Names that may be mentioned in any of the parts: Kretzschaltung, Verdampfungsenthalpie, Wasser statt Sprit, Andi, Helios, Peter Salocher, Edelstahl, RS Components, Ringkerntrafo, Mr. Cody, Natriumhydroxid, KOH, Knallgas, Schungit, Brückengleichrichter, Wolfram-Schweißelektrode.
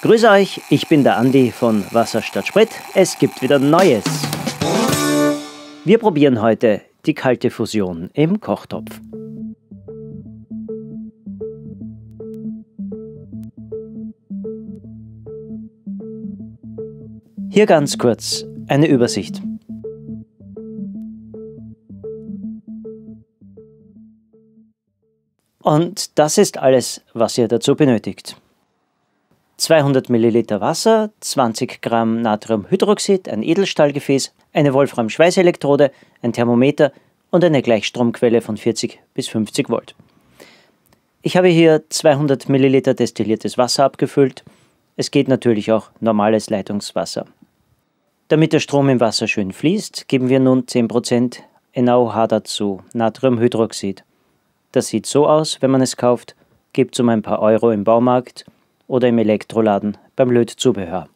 Grüß euch, ich bin der Andi von Wasser statt Sprit. Es gibt wieder Neues. Wir probieren heute die kalte Fusion im Kochtopf. Hier ganz kurz eine Übersicht. Und das ist alles, was ihr dazu benötigt. 200 ml Wasser, 20 Gramm Natriumhydroxid, ein Edelstahlgefäß, eine Wolfram-Schweißelektrode, ein Thermometer und eine Gleichstromquelle von 40 bis 50 Volt. Ich habe hier 200 ml destilliertes Wasser abgefüllt. Es geht natürlich auch normales Leitungswasser. Damit der Strom im Wasser schön fließt, geben wir nun 10% NaOH dazu, Natriumhydroxid. Das sieht so aus, wenn man es kauft, gebt es um ein paar Euro im Baumarkt oder im Elektroladen beim Lötzubehör.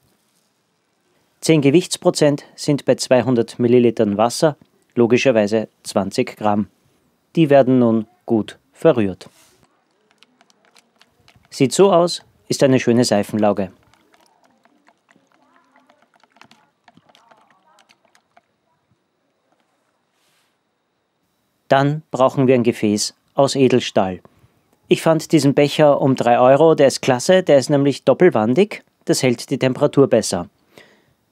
10 Gewichtsprozent sind bei 200 ml Wasser logischerweise 20 Gramm. Die werden nun gut verrührt. Sieht so aus, ist eine schöne Seifenlauge. Dann brauchen wir ein Gefäß aus Edelstahl. Ich fand diesen Becher um 3 Euro, der ist klasse, der ist nämlich doppelwandig, das hält die Temperatur besser.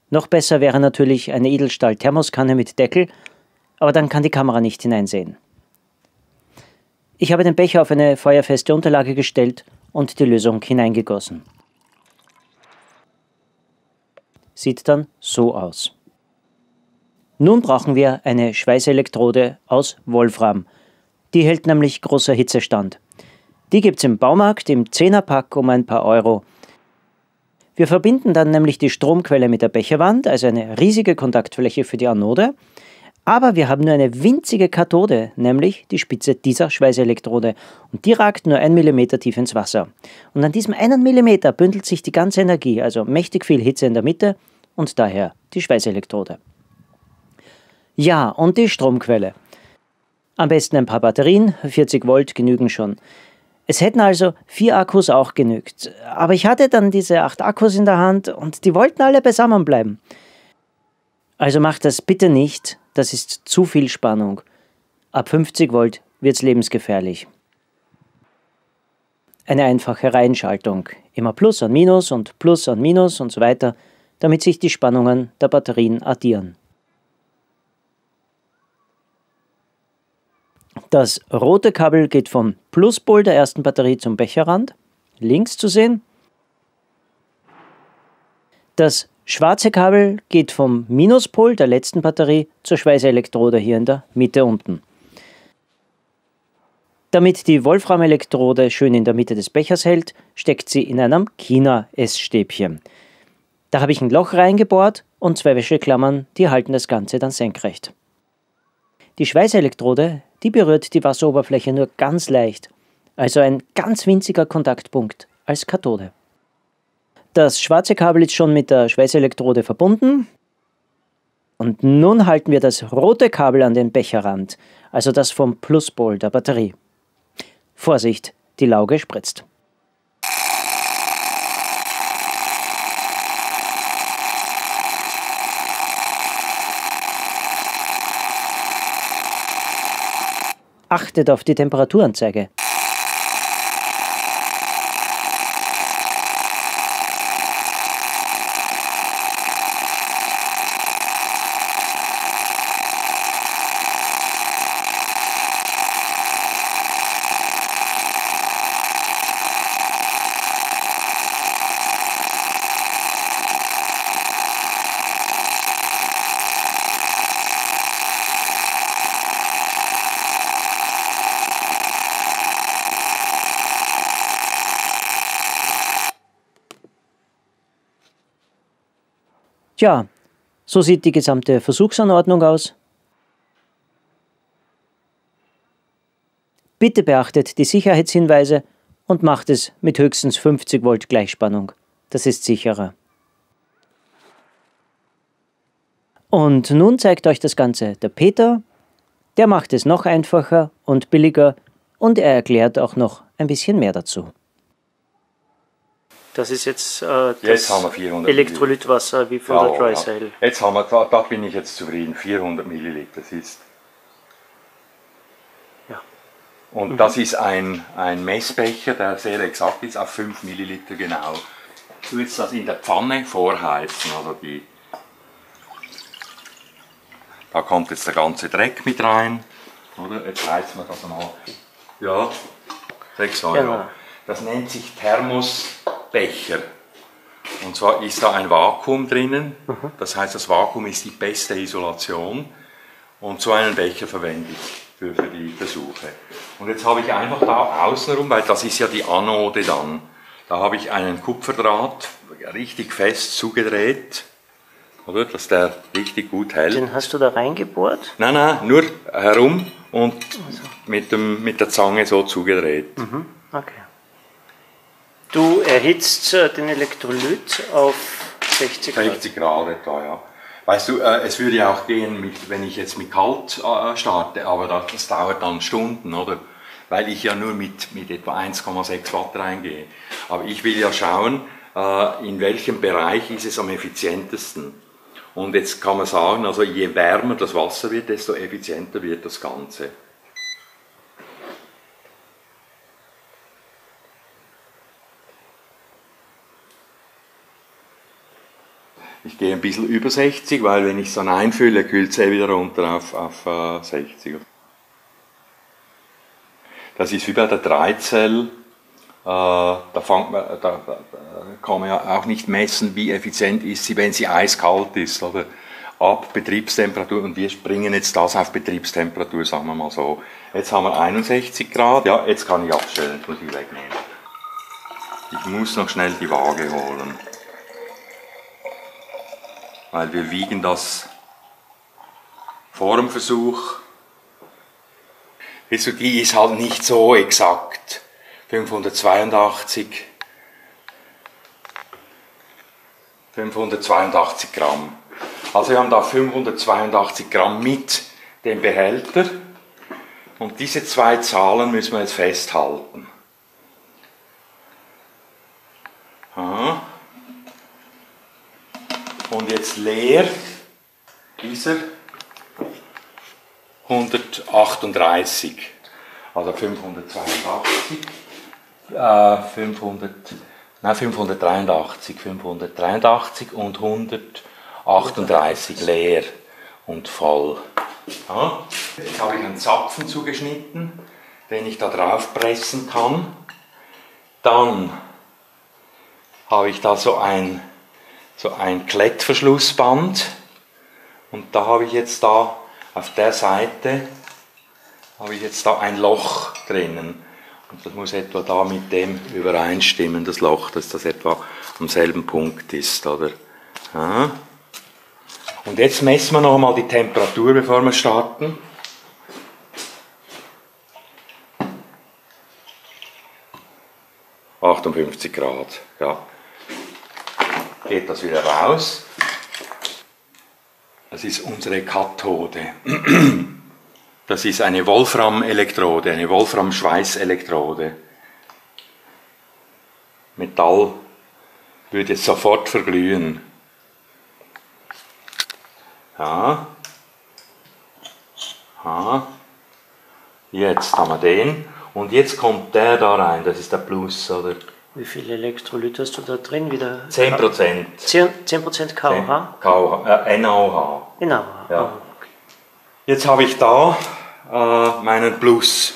Noch besser wäre natürlich eine Edelstahl-Thermoskanne mit Deckel, aber dann kann die Kamera nicht hineinsehen. Ich habe den Becher auf eine feuerfeste Unterlage gestellt und die Lösung hineingegossen. Sieht dann so aus. Nun brauchen wir eine Schweißelektrode aus Wolfram. Die hält nämlich großer Hitze stand. Die gibt es im Baumarkt im 10er-Pack um ein paar Euro. Wir verbinden dann nämlich die Stromquelle mit der Becherwand, also eine riesige Kontaktfläche für die Anode. Aber wir haben nur eine winzige Kathode, nämlich die Spitze dieser Schweißelektrode. Und die ragt nur 1 mm tief ins Wasser. Und an diesem 1 mm bündelt sich die ganze Energie, also mächtig viel Hitze in der Mitte und daher die Schweißelektrode. Ja, und die Stromquelle. Am besten ein paar Batterien, 40 Volt genügen schon. Es hätten also 4 Akkus auch genügt. Aber ich hatte dann diese 8 Akkus in der Hand und die wollten alle beisammen bleiben. Also macht das bitte nicht, das ist zu viel Spannung. Ab 50 Volt wird's lebensgefährlich. Eine einfache Reihenschaltung. Immer Plus an Minus und so weiter, damit sich die Spannungen der Batterien addieren. Das rote Kabel geht vom Pluspol der ersten Batterie zum Becherrand, links zu sehen. Das schwarze Kabel geht vom Minuspol der letzten Batterie zur Schweißelektrode hier in der Mitte unten. Damit die Wolfram-Elektrode schön in der Mitte des Bechers hält, steckt sie in einem China-Essstäbchen. Da habe ich ein Loch reingebohrt und 2 Wäscheklammern, die halten das Ganze dann senkrecht. Die Schweißelektrode, die berührt die Wasseroberfläche nur ganz leicht, also ein ganz winziger Kontaktpunkt als Kathode. Das schwarze Kabel ist schon mit der Schweißelektrode verbunden. Und nun halten wir das rote Kabel an den Becherrand, also das vom Pluspol der Batterie. Vorsicht, die Lauge spritzt. Achtet auf die Temperaturanzeige. Tja, so sieht die gesamte Versuchsanordnung aus. Bitte beachtet die Sicherheitshinweise und macht es mit höchstens 50 Volt Gleichspannung. Das ist sicherer. Und nun zeigt euch das Ganze der Peter. Der macht es noch einfacher und billiger und er erklärt auch noch ein bisschen mehr dazu. Das ist jetzt das Elektrolytwasser wie von der Dry Sail. Jetzt haben wir, da bin ich jetzt zufrieden, 400 Milliliter ist. Ja. Und das ist ein Messbecher, der sehr exakt ist, auf 5 Milliliter genau. Du willst das in der Pfanne vorheizen, also die. Da kommt jetzt der ganze Dreck mit rein, oder? Jetzt heizen wir das mal. Ja, 6 Euro. Genau. Das nennt sich Thermosbecher. Und zwar ist da ein Vakuum drinnen, das heißt, das Vakuum ist die beste Isolation. Und so einen Becher verwende ich für die Versuche. Und jetzt habe ich einfach da außenrum, weil das ist ja die Anode dann, da habe ich einen Kupferdraht richtig fest zugedreht, oder, dass der richtig gut hält. Den hast du da reingebohrt? Nein, nein, nur herum und mit der Zange so zugedreht. Okay. Du erhitzt den Elektrolyt auf 60 Grad. 60 Grad etwa, ja. Weißt du, es würde ja auch gehen, wenn ich jetzt mit kalt starte, aber das dauert dann Stunden, oder? Weil ich ja nur mit etwa 1,6 Watt reingehe. Aber ich will ja schauen, in welchem Bereich ist es am effizientesten. Und jetzt kann man sagen, also je wärmer das Wasser wird, desto effizienter wird das Ganze. Ich gehe ein bisschen über 60, weil wenn ich es dann einfülle, kühlt es wieder runter auf 60. Das ist wie bei der 3-Zell, da kann man ja auch nicht messen, wie effizient ist sie, wenn sie eiskalt ist, oder? Ab Betriebstemperatur, und wir bringen jetzt das auf Betriebstemperatur, sagen wir mal so. Jetzt haben wir 61 Grad, ja, jetzt kann ich abstellen, muss ich wegnehmen. Ich muss noch schnell die Waage holen. Weil wir wiegen das vor dem Versuch. Also die ist halt nicht so exakt. 582. 582 Gramm. Also wir haben da 582 Gramm mit dem Behälter. Und diese zwei Zahlen müssen wir jetzt festhalten. Aha. Und jetzt leer, dieser 138, also 582, 583 und 138 leer und voll. Ja. Jetzt habe ich einen Zapfen zugeschnitten, den ich da drauf pressen kann. Dann habe ich da so ein Klettverschlussband, und da habe ich jetzt da auf der Seite habe ich jetzt da ein Loch drinnen, und das muss etwa da mit dem übereinstimmen, das Loch, dass das etwa am selben Punkt ist, oder? Ja. Und jetzt messen wir noch mal die Temperatur, bevor wir starten. ...58 Grad, ja. Geht das wieder raus. Das ist unsere Kathode. Das ist eine Wolfram-Elektrode, eine Wolfram-Schweißelektrode. Metall würde jetzt sofort verglühen. Ja. Ja. Jetzt haben wir den. Und jetzt kommt der da rein, das ist der Plus, oder? Wie viel Elektrolyt hast du da drin? Wieder 10%. 10% KOH? KOH, NaOH. NaOH, ja. Okay. Jetzt habe ich da meinen Plus.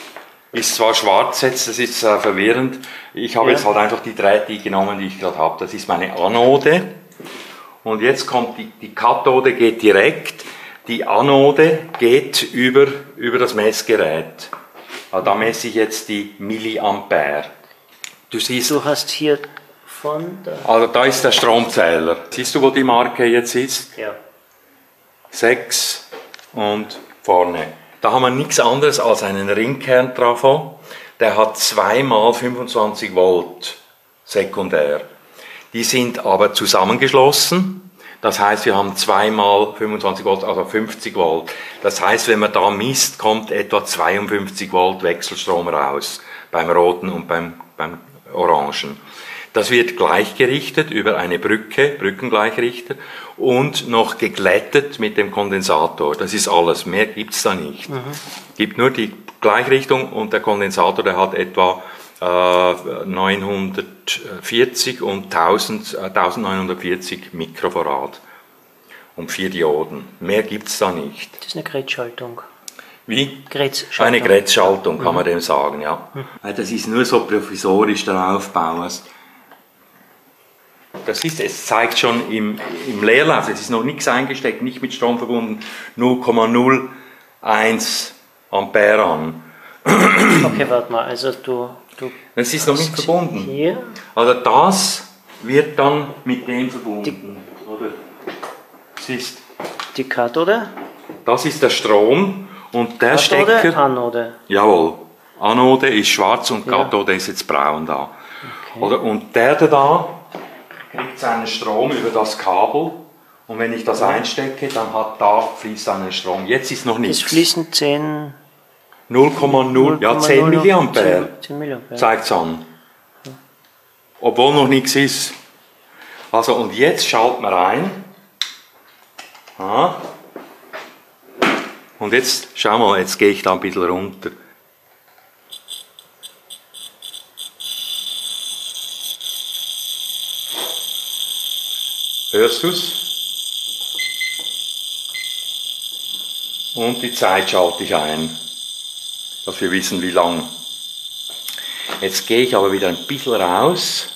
Ist zwar schwarz jetzt, das ist verwirrend. Ich habe jetzt halt einfach die drei die genommen, die ich gerade habe. Das ist meine Anode. Und jetzt kommt die Kathode, geht direkt. Die Anode geht über das Messgerät. Also da messe ich jetzt die Milliampere. Du siehst, du hast hier von der... Also da ist der Stromzähler. Siehst du, wo die Marke jetzt ist? Ja. 6 und vorne. Da haben wir nichts anderes als einen Ringkerntrafo. Der hat 2 × 25 Volt sekundär. Die sind aber zusammengeschlossen. Das heißt, wir haben 2 × 25 Volt, also 50 Volt. Das heißt, wenn man da misst, kommt etwa 52 Volt Wechselstrom raus. Beim roten und beim Orangen. Das wird gleichgerichtet über eine Brücke, Brückengleichrichter, und noch geglättet mit dem Kondensator. Das ist alles, mehr gibt's da nicht. Mhm. Gibt nur die Gleichrichtung und der Kondensator, der hat etwa 940 und 1940 Mikrofarad und 4 Dioden. Mehr gibt's da nicht. Das ist eine Kretzschaltung. Wie? Kretzschaltung. Eine Kretzschaltung kann man dem sagen, ja. Mhm. Das ist nur so provisorisch der Aufbau. Das ist, es zeigt schon im Leerlauf, es ist noch nichts eingesteckt, nicht mit Strom verbunden, 0,01 Ampere an. Okay, warte mal, also du das ist noch nicht verbunden. Hier. Also das wird dann mit dem verbunden. Oder? Siehst die Kathode? Das ist der Strom und der Kathode, Stecker. Anode. Jawohl. Anode ist schwarz und Kathode ist jetzt braun da. Okay. Oder? Und der da kriegt seinen Strom über das Kabel und wenn ich das einstecke, dann hat da fließt einen Strom. Jetzt ist noch nichts. Es fließen 10 Milliampere, 10 zeigt es an. Obwohl noch nichts ist. Also und jetzt schalten wir ein. Ja. Und jetzt, schau mal, jetzt gehe ich da ein bisschen runter. Hörst du's? Und die Zeit schalte ich ein, dass wir wissen, wie lang. Jetzt gehe ich aber wieder ein bisschen raus.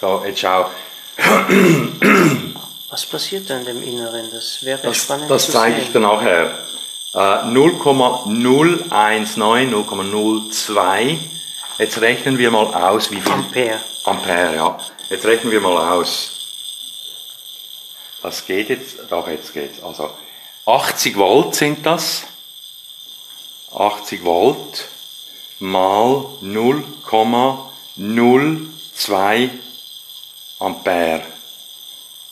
So, jetzt schau. Was passiert da in dem Inneren? Das wäre spannend. Das zeige ich dir nachher. 0,019, 0,02. Jetzt rechnen wir mal aus, wie viel... Ampere. Ampere, ja. Jetzt rechnen wir mal aus. Das geht jetzt, doch jetzt geht's. Also 80 Volt sind das. 80 Volt mal 0,02 Ampere.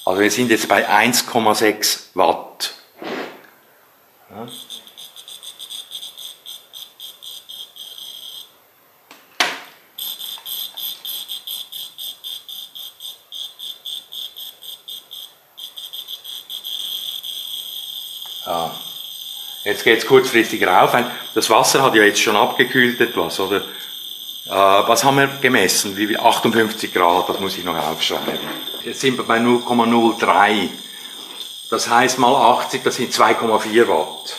Also wir sind jetzt bei 1,6 Watt. Ja. Ja. Jetzt geht es kurzfristig rauf. Das Wasser hat ja jetzt schon abgekühlt etwas, oder? Was haben wir gemessen? 58 Grad, das muss ich noch aufschreiben. Jetzt sind wir bei 0,03. Das heißt mal 80, das sind 2,4 Watt.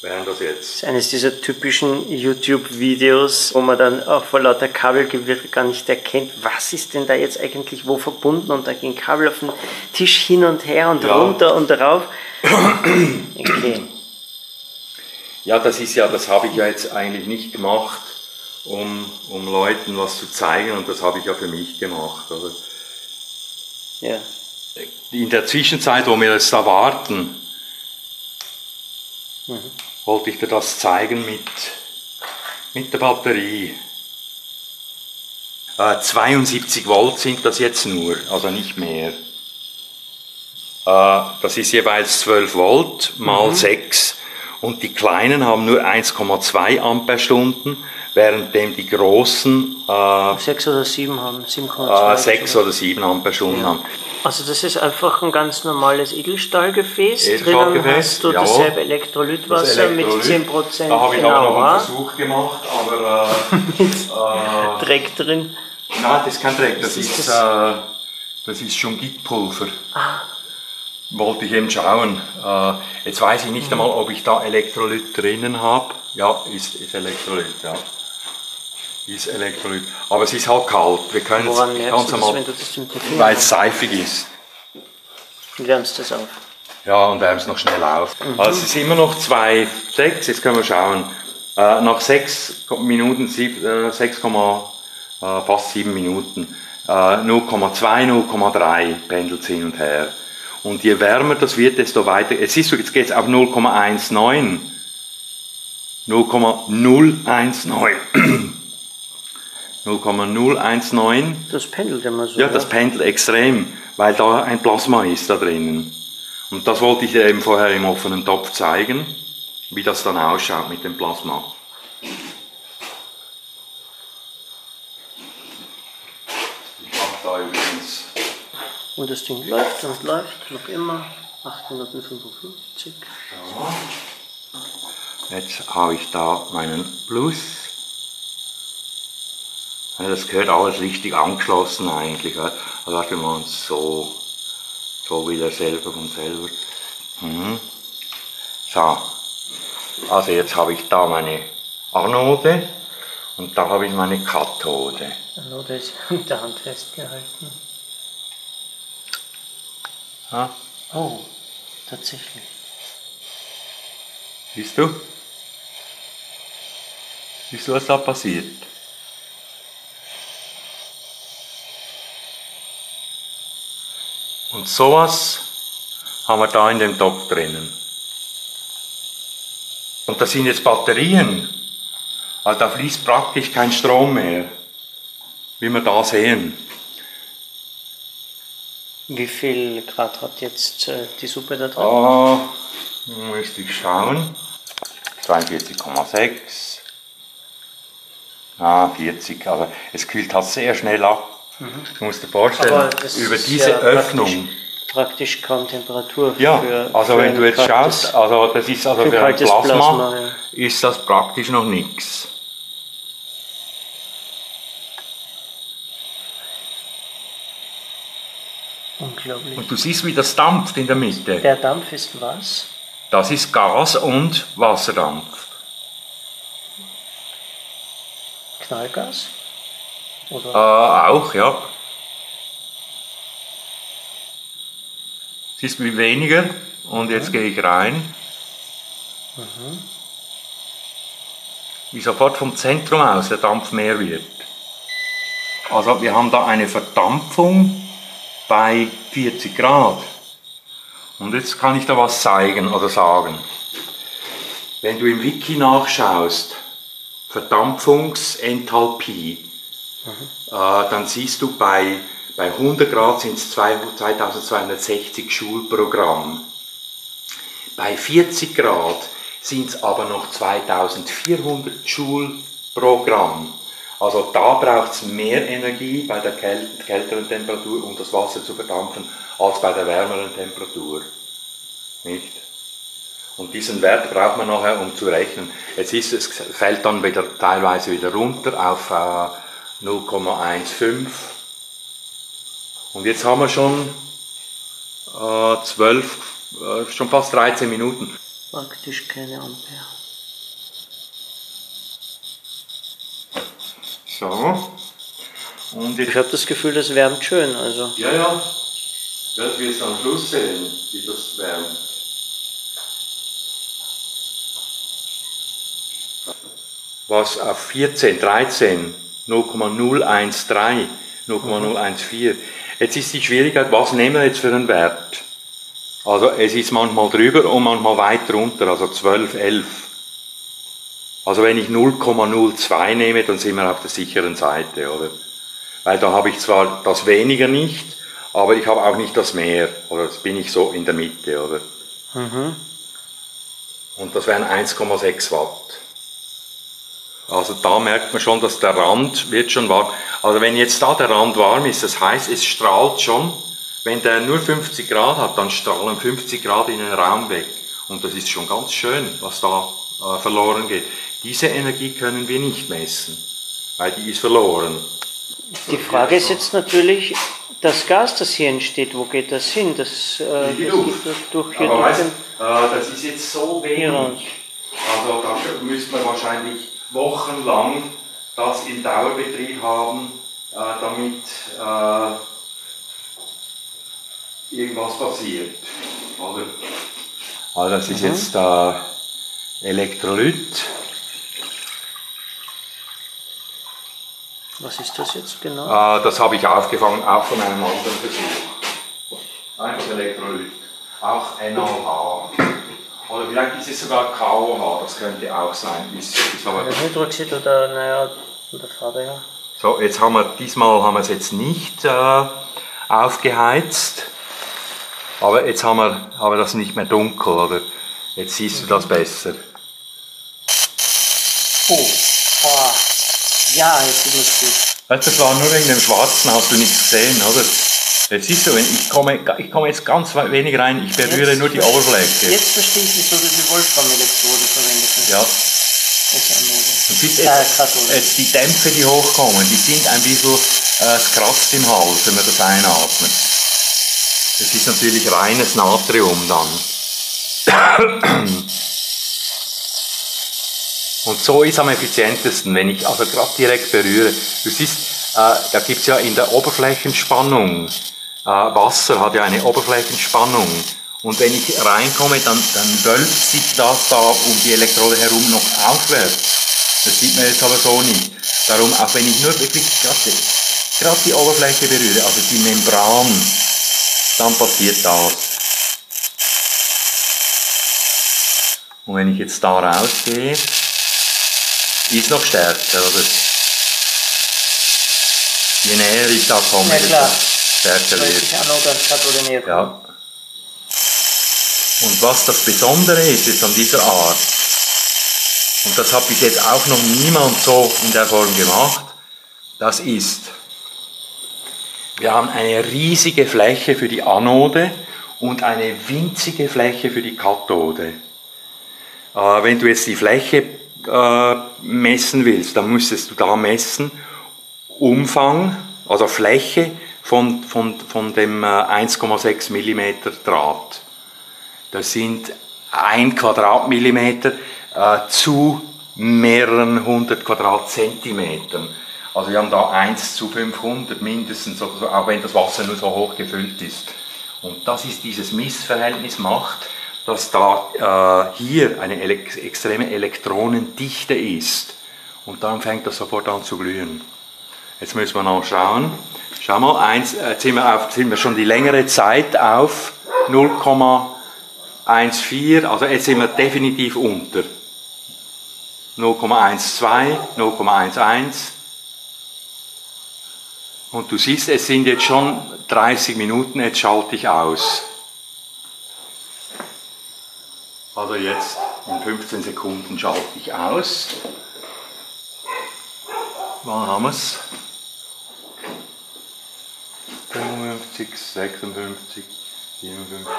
Wären das jetzt? Das ist eines dieser typischen YouTube-Videos, wo man dann auch vor lauter Kabelgewirr gar nicht erkennt, was ist denn da jetzt eigentlich wo verbunden, und da gehen Kabel auf den Tisch hin und her und runter und rauf. Okay. Ja, das ist ja, das habe ich ja jetzt eigentlich nicht gemacht, um Leuten was zu zeigen, und das habe ich ja für mich gemacht. Oder? Ja. In der Zwischenzeit, wo wir jetzt da warten, wollte ich dir das zeigen mit der Batterie. 72 Volt sind das jetzt nur, also nicht mehr. Das ist jeweils 12 Volt mal 6, und die kleinen haben nur 1,2 Amperestunden, währenddem die großen 6 oder 7 haben. 6 oder 7 Amperestunden haben. Also das ist einfach ein ganz normales Edelstahlgefäß. Drinnen hast du dasselbe Elektrolytwasser mit 10%. Da habe ich auch noch einen Versuch gemacht, aber... Dreck drin? Nein, das ist kein Dreck, das ist Schungitpulver. Ah. Wollte ich eben schauen. Jetzt weiß ich nicht einmal, ob ich da Elektrolyt drinnen habe. Ja, ist Elektrolyt, ja. Ist Elektrolyt. Aber es ist halt kalt. Wir können es ganz normal, weil es seifig ist. Und wärmst das auf. Ja, und wärmst noch schnell auf. Also es ist immer noch 2,6. Jetzt können wir schauen. Nach 6,7 Minuten 0,2, 0,3 pendelt es hin und her. Und je wärmer das wird, desto weiter. Jetzt siehst du, jetzt geht es auf 0,19. 0,019. 0,019. Das pendelt immer so. Ja, das pendelt extrem, weil da ein Plasma ist da drinnen. Und das wollte ich dir eben vorher im offenen Topf zeigen, wie das dann ausschaut mit dem Plasma. da übrigens. Und das Ding läuft und läuft, noch immer. 855. So. Jetzt habe ich da meinen Plus. Also das gehört alles richtig angeschlossen eigentlich. Also lassen wir uns so, so wieder selber von selber. Mhm. So. Also jetzt habe ich da meine Anode und da habe ich meine Kathode. Die Anode ist mit der Hand festgehalten. Ja. Oh, tatsächlich. Siehst du? Siehst du, was da passiert? Und sowas haben wir da in dem Topf drinnen. Und das sind jetzt Batterien. Also da fließt praktisch kein Strom mehr. Wie wir da sehen. Wie viel Grad hat jetzt die Suppe da drin? Oh, müsste ich schauen. 42,6. Ah, 40. Also es kühlt halt sehr schnell ab. Mhm. Du musst dir vorstellen, über diese ja Öffnung. Praktisch kaum Temperatur. Ja, für, also für wenn du jetzt schaust, also das ist also für ein Plasma ja. Ist das praktisch noch nichts. Unglaublich. Und du siehst, wie das dampft in der Mitte. Der Dampf ist was? Das ist Gas und Wasserdampf. Knallgas? Oder? Auch, ja. Siehst du, wie weniger? Und jetzt gehe ich rein. Mhm. Wie sofort vom Zentrum aus der Dampf mehr wird. Also wir haben da eine Verdampfung bei 40 Grad. Und jetzt kann ich da was zeigen oder sagen. Wenn du im Wiki nachschaust, Verdampfungsenthalpie, dann siehst du bei 100 Grad sind es 2260 Joule pro Gramm. Bei 40 Grad sind es aber noch 2400 Joule pro Gramm. Also da braucht es mehr Energie bei der kälteren Temperatur, um das Wasser zu verdampfen, als bei der wärmeren Temperatur. Nicht? Und diesen Wert braucht man nachher, um zu rechnen. Jetzt ist es, fällt dann wieder, teilweise wieder runter auf 0,15. Und jetzt haben wir schon, schon fast 13 Minuten. Praktisch keine Ampere. So. Und ich habe das Gefühl, das wärmt schön. Also. Ja, ja. Das wird es am Schluss sehen, wie das wärmt. Was auf 0,013, 0,014. Jetzt ist die Schwierigkeit, was nehmen wir jetzt für einen Wert? Also es ist manchmal drüber und manchmal weit runter, also 12, 11. Also wenn ich 0,02 nehme, dann sind wir auf der sicheren Seite, oder? Weil da habe ich zwar das weniger nicht, aber ich habe auch nicht das mehr, oder jetzt bin ich so in der Mitte, oder? Mhm. Und das wären 1,6 Watt. Also da merkt man schon, dass der Rand wird schon warm. Also wenn jetzt da der Rand warm ist, das heißt, es strahlt schon. Wenn der nur 50 Grad hat, dann strahlen 50 Grad in den Raum weg. Und das ist schon ganz schön, was da verloren geht. Diese Energie können wir nicht messen, weil die ist verloren. Die Frage ist jetzt natürlich, das Gas, das hier entsteht, wo geht das hin? Das, das ist jetzt so wenig. Ja. Also da müsste man wahrscheinlich wochenlang das im Dauerbetrieb haben, damit irgendwas passiert. Oder? Also das ist jetzt Elektrolyt. Was ist das jetzt genau? Das habe ich aufgefangen, auch von einem anderen Versuch. Einfach Elektrolyt. Auch NaOH. Oder vielleicht ist es sogar KOH, das könnte auch sein. Ist aber Hydroxid oder, naja, oder Farbe, ja. So, jetzt haben wir, diesmal haben wir es jetzt nicht aufgeheizt. Aber jetzt haben wir das nicht mehr dunkel, oder? Jetzt siehst du das besser. Oh, Ja, jetzt sieht man es gut. Weißt du, das war nur wegen dem Schwarzen, hast du nichts gesehen, oder? Jetzt siehst du, ich komme jetzt ganz wenig rein, ich berühre jetzt nur die Oberfläche. Jetzt verstehe ich, wieso du die Wolfram-Elektrode verwendet hast. Ja. Jetzt die Dämpfe, die hochkommen, die sind ein bisschen kratzt im Hals, wenn man das einatmet. Das ist natürlich reines Natrium dann. Und so ist am effizientesten, wenn ich also gerade direkt berühre. Du siehst, da gibt es ja in der Oberflächenspannung, Wasser hat ja eine Oberflächenspannung. Und wenn ich reinkomme, dann wölbt sich das da um die Elektrode herum noch aufwärts. Das sieht man jetzt aber so nicht. Darum, auch wenn ich nur wirklich gerade die Oberfläche berühre, also die Membran, dann passiert das. Und wenn ich jetzt da rausgehe, ist noch stärker, oder? Je näher ich da komme, desto stärker wird. Ja. Und was das Besondere ist jetzt an dieser Art, und das hat bis jetzt auch noch niemand so in der Form gemacht, das ist, wir haben eine riesige Fläche für die Anode und eine winzige Fläche für die Kathode. Wenn du jetzt die Fläche messen willst, dann müsstest du da messen, Umfang, also Fläche von dem 1,6 mm Draht. Das sind 1 Quadratmillimeter zu mehreren 100 Quadratzentimetern. Also wir haben da 1 zu 500 mindestens, auch wenn das Wasser nur so hoch gefüllt ist. Und das ist dieses Missverhältnis macht, dass da hier eine extreme Elektronendichte ist. Und dann fängt das sofort an zu glühen. Jetzt müssen wir noch schauen. Schau mal, jetzt sind wir schon die längere Zeit auf 0,14, also jetzt sind wir definitiv unter 0,12, 0,11 und du siehst, es sind jetzt schon 30 Minuten, jetzt schalte ich aus. Also jetzt in 15 Sekunden schalte ich aus. Wann haben wir es? 55, 56, 57,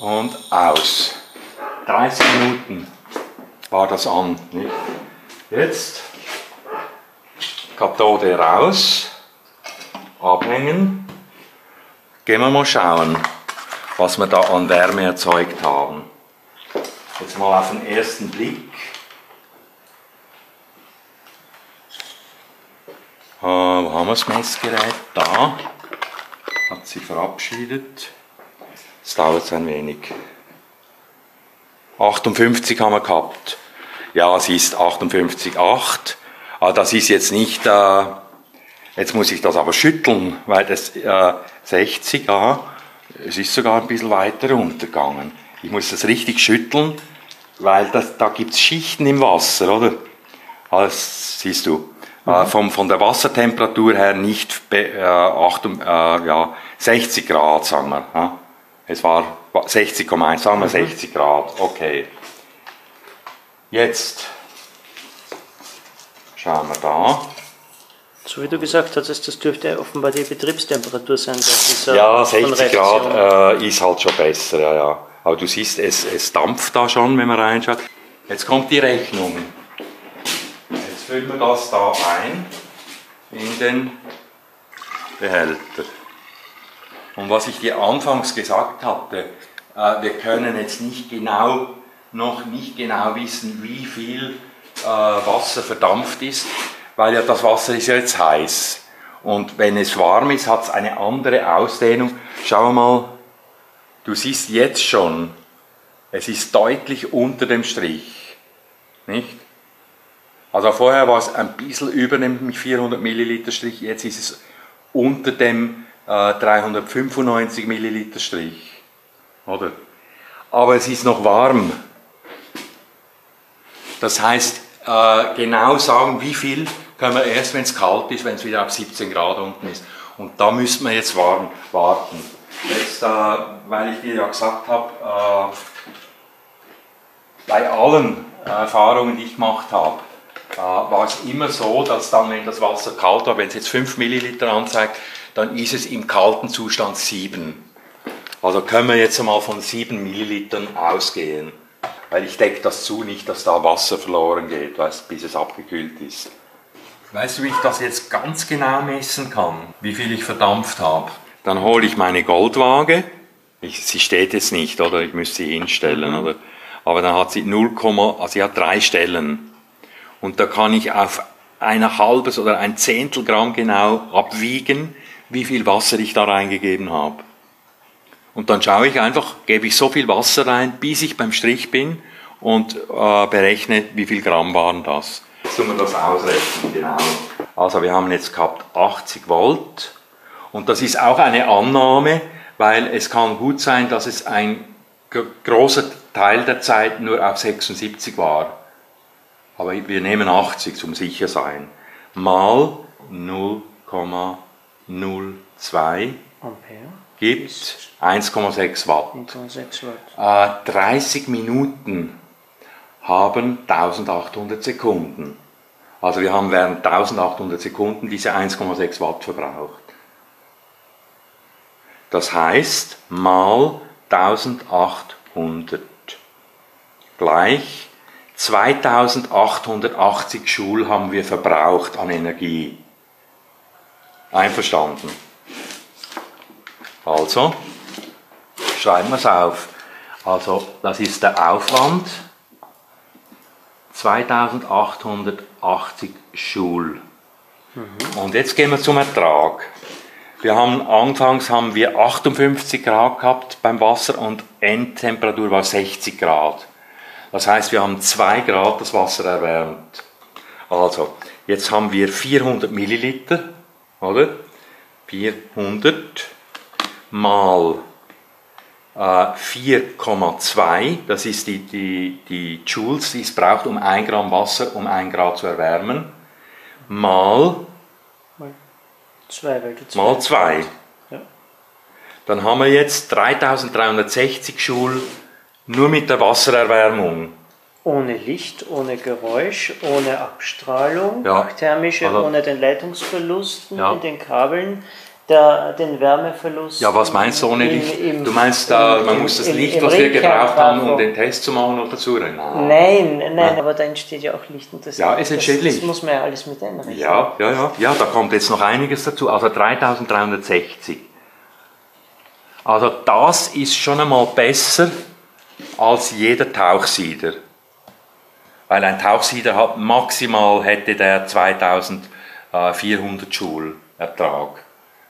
58. Und aus. 30 Minuten war das an, nicht? Jetzt Kathode raus, abhängen. Gehen wir mal schauen, was wir da an Wärme erzeugt haben. Jetzt mal auf den ersten Blick. Wo haben wir das Messgerät? Da. Hat sich verabschiedet. Jetzt dauert es ein wenig. 58 haben wir gehabt. Ja, es ist 58,8. Aber das ist jetzt nicht, jetzt muss ich das aber schütteln, weil das 60, aha, es ist sogar ein bisschen weiter runtergegangen. Ich muss das richtig schütteln, weil da gibt es Schichten im Wasser, oder? Also, das siehst du. Von der Wassertemperatur her nicht 60 Grad, sagen wir. Ja? Es war 60,1, sagen wir 60 Grad, okay. Jetzt schauen wir da. So wie du gesagt hast, das dürfte offenbar die Betriebstemperatur sein. Ja, 60 Grad ist halt schon besser, ja, ja. Aber du siehst, es dampft da schon, wenn man reinschaut. Jetzt kommt die Rechnung. Jetzt füllen wir das da ein in den Behälter. Und was ich dir anfangs gesagt hatte, wir können jetzt noch nicht genau wissen, wie viel Wasser verdampft ist, weil ja das Wasser ist ja jetzt heiß. Und wenn es warm ist, hat es eine andere Ausdehnung. Schau mal, du siehst jetzt schon, es ist deutlich unter dem Strich, nicht? Also vorher war es ein bisschen über dem 400 Milliliter Strich, jetzt ist es unter dem 395 Milliliter Strich, oder? Aber es ist noch warm. Das heißt, genau sagen, wie viel können wir erst, wenn es kalt ist, wenn es wieder auf 17 Grad unten ist. Und da müssen wir jetzt warten. Jetzt, weil ich dir ja gesagt habe, bei allen Erfahrungen, die ich gemacht habe, war es immer so, dass dann, wenn das Wasser kalt war, wenn es jetzt 5 Milliliter anzeigt, dann ist es im kalten Zustand 7. Also können wir jetzt einmal von 7 Millilitern ausgehen. Weil ich decke das zu, nicht, dass da Wasser verloren geht, weißt, bis es abgekühlt ist. Weißt du, wie ich das jetzt ganz genau messen kann, wie viel ich verdampft habe? Dann hole ich meine Goldwaage. Sie steht jetzt nicht, oder? Ich müsste sie hinstellen, oder? Aber dann hat sie 3 Stellen. Und da kann ich auf ein halbes oder ein Zehntel Gramm genau abwiegen, wie viel Wasser ich da reingegeben habe. Und dann schaue ich einfach, gebe ich so viel Wasser rein, bis ich beim Strich bin und berechne, wie viel Gramm waren das. Jetzt tun wir das ausrechnen, genau. Also wir haben jetzt gehabt 80 Volt und das ist auch eine Annahme, weil es kann gut sein, dass es ein großer Teil der Zeit nur auf 76 war. Aber wir nehmen 80 zum sicher sein. Mal 0,02 Ampere gibt 1,6 Watt. 30 Minuten haben 1800 Sekunden. Also wir haben während 1800 Sekunden diese 1,6 Watt verbraucht. Das heißt, mal 1800 gleich 2880 Joule haben wir verbraucht an Energie. Einverstanden? Also, schreiben wir es auf. Also, das ist der Aufwand. 2880 Joule. Und jetzt gehen wir zum Ertrag. Wir haben anfangs 58 Grad gehabt beim Wasser und Endtemperatur war 60 Grad. Das heißt, wir haben 2 Grad das Wasser erwärmt. Also, jetzt haben wir 400 Milliliter, oder? 400 mal 4,2, das ist die Joules, die es braucht, um 1 Gramm Wasser, um 1 Grad zu erwärmen, mal 2. Ja. Dann haben wir jetzt 3360 Joule nur mit der Wassererwärmung. Ohne Licht, ohne Geräusch, ohne Abstrahlung, ja, thermische, also, ohne den Leitungsverlusten, ja, in den Kabeln, den Wärmeverlust. Ja, was meinst du ohne Licht? Du meinst, man muss das Licht, was wir gebraucht haben, um den Test zu machen, noch dazu rein? Nein, aber da entsteht ja auch Licht. Und das, ja, es entsteht Licht. Das muss man ja alles mit einrechnen. Ja, da kommt jetzt noch einiges dazu. Also 3360. Also das ist schon einmal besser als jeder Tauchsieder. Weil ein Tauchsieder hat maximal, hätte der 2400 Joule Ertrag.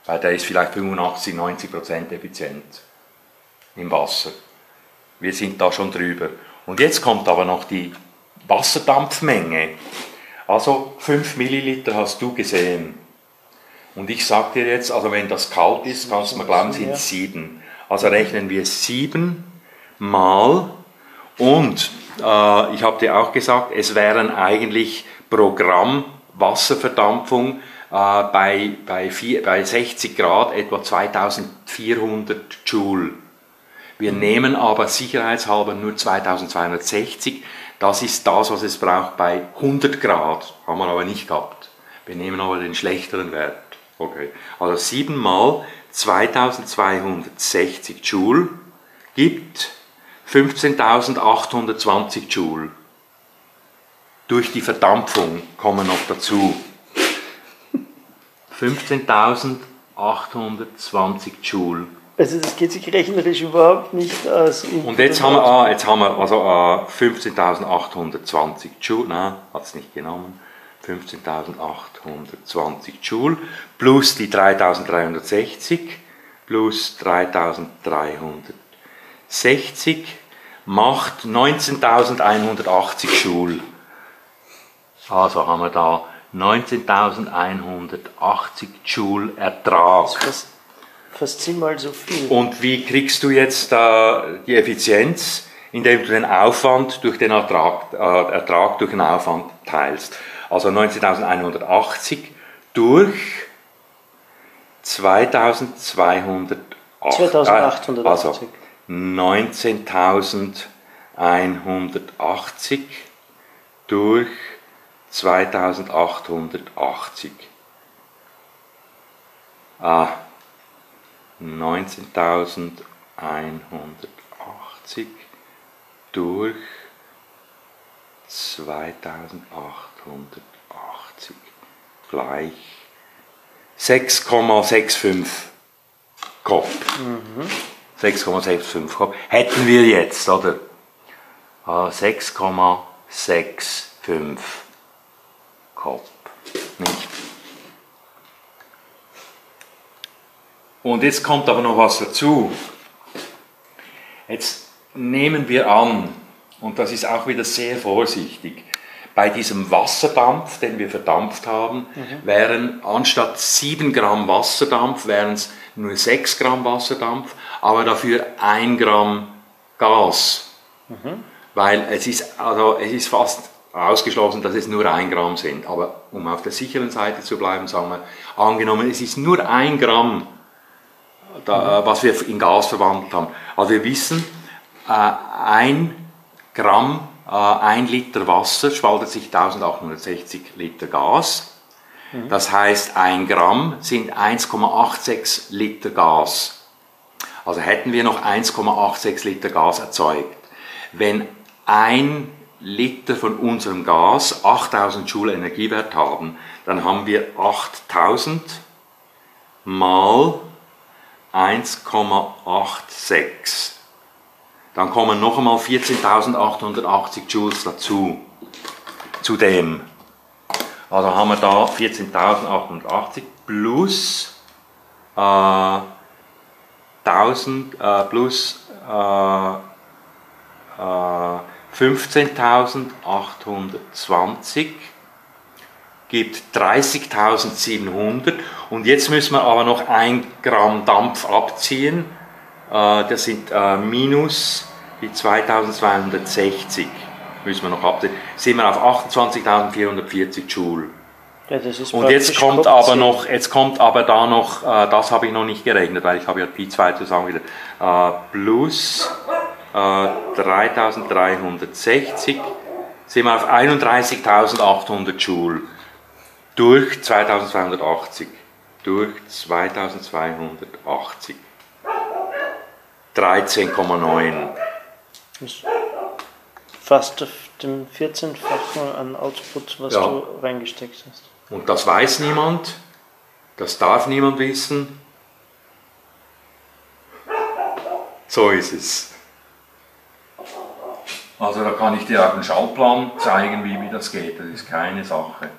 Weil der ist vielleicht 85–90% effizient im Wasser. Wir sind da schon drüber. Und jetzt kommt aber noch die Wasserdampfmenge. Also 5 Milliliter hast du gesehen. Und ich sag dir jetzt, also wenn das kalt ist, kannst du mir glauben, sind 7. Also rechnen wir 7 mal. Und ich habe dir auch gesagt, es wären eigentlich pro Gramm Wasserverdampfung bei 60 Grad etwa 2400 Joule. Wir nehmen aber sicherheitshalber nur 2260. Das ist das, was es braucht bei 100 Grad. Haben wir aber nicht gehabt. Wir nehmen aber den schlechteren Wert. Okay. Also 7 mal 2260 Joule gibt 15.820 Joule. Durch die Verdampfung kommen noch dazu. 15.820 Joule. Also das geht sich rechnerisch überhaupt nicht aus. Und jetzt haben wir, also 15.820 Joule, nein, hat es nicht genommen, 15.820 Joule plus die 3.360 plus 3.360 macht 19.180 Joule. Also haben wir da 19.180 Joule Ertrag. Fast 10-mal so viel. Und wie kriegst du jetzt die Effizienz? Indem du den Aufwand durch den Ertrag durch den Aufwand teilst. Also 19.180 durch 2.280. 2.880. Also 19.180 durch 2880. Ah, 19.180 durch 2.880 gleich 6,65 Kopf. Mhm. 6,65 Kopf. Hätten wir jetzt, oder? 6,65 Kopf. Nicht? Und jetzt kommt aber noch was dazu. Jetzt nehmen wir an, und das ist auch wieder sehr vorsichtig, bei diesem Wasserdampf, den wir verdampft haben, wären anstatt 7 Gramm Wasserdampf, wären es nur 6 Gramm Wasserdampf, aber dafür 1 Gramm Gas. Mhm. Weil es ist fast ausgeschlossen, dass es nur 1 Gramm sind. Aber um auf der sicheren Seite zu bleiben, sagen wir, angenommen, es ist nur 1 Gramm, was wir in Gas verwandelt haben. Also wir wissen, 1 Gramm, 1 Liter Wasser spaltet sich 1860 Liter Gas. Mhm. Das heißt, 1 Gramm sind 1,86 Liter Gas. Also hätten wir noch 1,86 Liter Gas erzeugt. Wenn 1 Liter von unserem Gas 8000 Joule Energiewert haben, dann haben wir 8000 mal 1,86. Dann kommen noch einmal 14.880 Joules dazu, zu dem. Also haben wir da 14.880 plus 15.820 gibt 30.700, und jetzt müssen wir aber noch 1 Gramm Dampf abziehen, das sind minus die 2.260, müssen wir noch abziehen, sind wir auf 28.440 Joule. Ja, das ist, und jetzt kommt aber noch, da noch, das habe ich noch nicht gerechnet, weil ich habe ja die zwei zusammen wieder, plus 3.360, sind wir auf 31.800 Joule durch 2.280. Durch 2.280. 13,9. Fast auf dem 14-fachen an Output, was du reingesteckt hast. Und das weiß niemand, das darf niemand wissen. So ist es. Also da kann ich dir auch einen Schaltplan zeigen, wie das geht. Das ist keine Sache.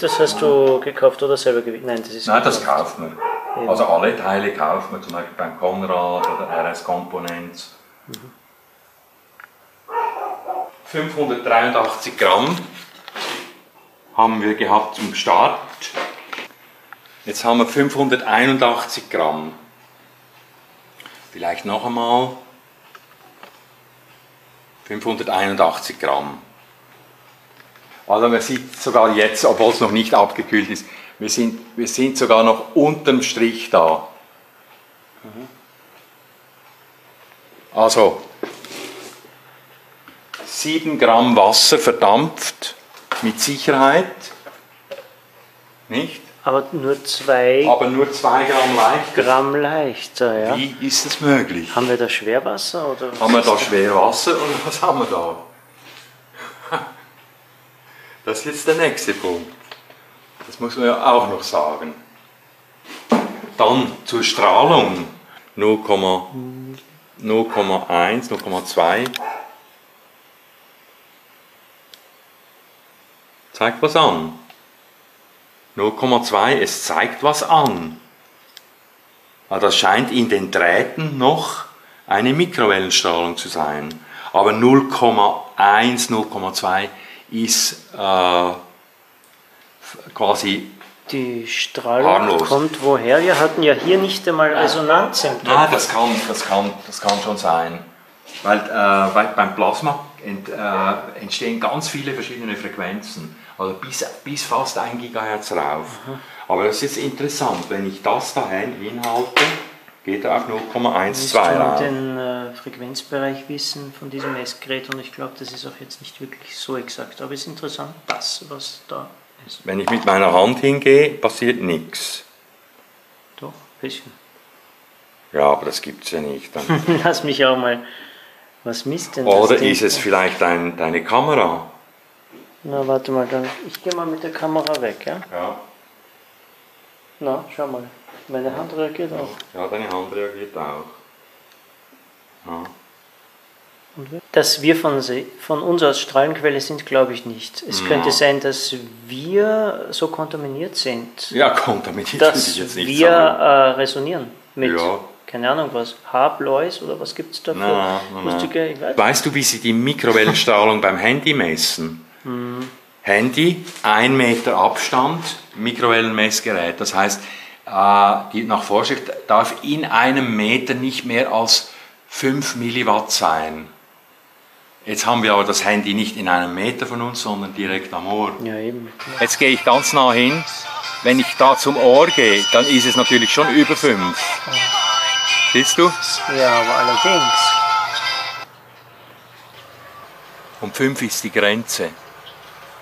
Das hast du gekauft oder selber gewählt? Nein, das kauft man. Ja. Also alle Teile kauft man, zum Beispiel beim Konrad oder RS Components. Mhm. 583 Gramm haben wir gehabt zum Start. Jetzt haben wir 581 Gramm. Vielleicht noch einmal. 581 Gramm. Also man sieht sogar jetzt, obwohl es noch nicht abgekühlt ist, wir sind sogar noch unterm Strich da. Also 7 Gramm Wasser verdampft, mit Sicherheit. Nicht? Aber nur 2 Gramm leichter. Ja. Wie ist es möglich? Haben wir da Schwerwasser? Oder haben wir da Schwerwasser, und was haben wir da? Das ist jetzt der nächste Punkt. Das muss man ja auch noch sagen. Dann zur Strahlung. 0,1, 0,2. Zeigt was an. 0,2, es zeigt was an. Also das scheint in den Drähten noch eine Mikrowellenstrahlung zu sein. Aber 0,1, 0,2 ist quasi die Strahlung harmlos. Kommt woher? Wir hatten ja hier nicht einmal Resonanz im Druck. Ah, das kann schon sein. Weil, beim Plasma entstehen ganz viele verschiedene Frequenzen. Also bis fast 1 Gigahertz rauf. Mhm. Aber das ist jetzt interessant, wenn ich das da hinhalte, geht er auf 0,12 rauf. Den Frequenzbereich wissen von diesem Messgerät und ich glaube, das ist auch jetzt nicht wirklich so exakt. Aber es ist interessant, das, was da ist. Wenn ich mit meiner Hand hingehe, passiert nichts. Doch, ein bisschen. Ja, aber das gibt es ja nicht. Lass mich auch mal... Was misst denn das? Oder ist es vielleicht deine Kamera? Na, warte mal, dann. Ich gehe mal mit der Kamera weg, ja? Ja. Na, schau mal. Meine Hand reagiert auch. Ja, deine Hand reagiert auch. Ja. Dass wir von uns aus Strahlenquelle sind, glaube ich nicht. Es könnte sein, dass wir so kontaminiert sind. Ja, kontaminiert dass ich jetzt nicht wir resonieren mit, ja, keine Ahnung was, Haarpläus oder was gibt es dafür? Weißt du, wie sie die Mikrowellenstrahlung beim Handy messen? Mhm. Handy, 1 Meter Abstand, Mikrowellenmessgerät. Das heißt, die nach Vorschrift darf in einem Meter nicht mehr als 5 Milliwatt sein. Jetzt haben wir aber das Handy nicht in einem Meter von uns, sondern direkt am Ohr. Ja, eben. Jetzt gehe ich ganz nah hin. Wenn ich da zum Ohr gehe, dann ist es natürlich schon über 5. Ja. Siehst du? Ja, aber allerdings. Und 5 ist die Grenze,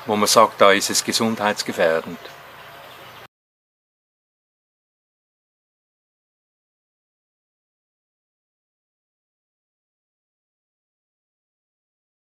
wo man sagt, da ist es gesundheitsgefährdend.